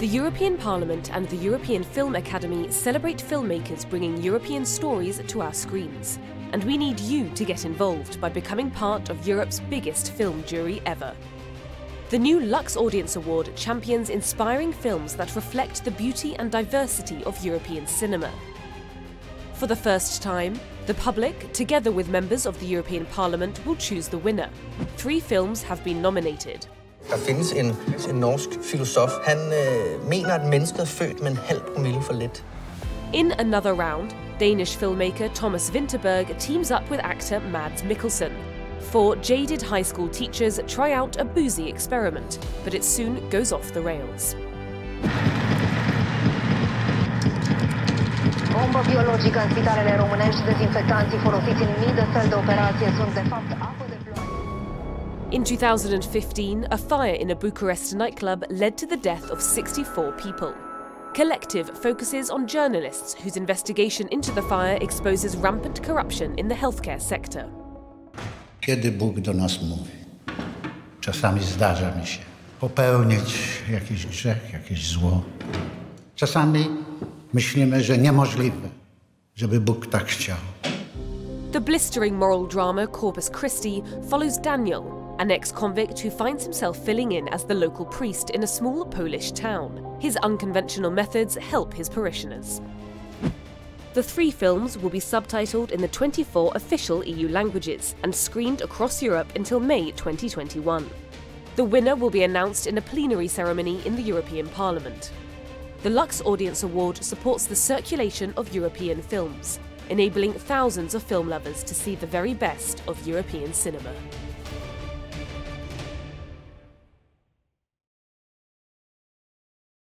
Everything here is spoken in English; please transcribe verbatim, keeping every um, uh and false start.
The European Parliament and the European Film Academy celebrate filmmakers bringing European stories to our screens. And we need you to get involved by becoming part of Europe's biggest film jury ever. The new Lux Audience Award champions inspiring films that reflect the beauty and diversity of European cinema. For the first time, the public, together with members of the European Parliament, will choose the winner. Three films have been nominated. Der findes en, en norsk filosof. Han øh, mener, at mennesket er født med en halv promille for lidt. In another round, Danish filmmaker Thomas Vinterberg teams up with actor Mads Mikkelsen. Four jaded high school teachers try out a boozy experiment, but it soon goes off the rails. Bombă biologică în spitalele românești, dezinfectanții folosiți în mii de fel de operație sunt de fapt apă de ploaie. In two thousand fifteen, a fire in a Bucharest nightclub led to the death of sixty-four people. Collective focuses on journalists whose investigation into the fire exposes rampant corruption in the healthcare sector. Kiedy Bóg do nas mówi, czasami zdarza mi się popełnić jakiś grzech, jakieś zło. Czasami myślimy, że niemożliwe, żeby Bóg tak chciał. The blistering moral drama Corpus Christi follows Daniel, an ex-convict who finds himself filling in as the local priest in a small Polish town. His unconventional methods help his parishioners. The three films will be subtitled in the twenty-four official E U languages and screened across Europe until May twenty twenty-one. The winner will be announced in a plenary ceremony in the European Parliament. The Lux Audience Award supports the circulation of European films, enabling thousands of film lovers to see the very best of European cinema.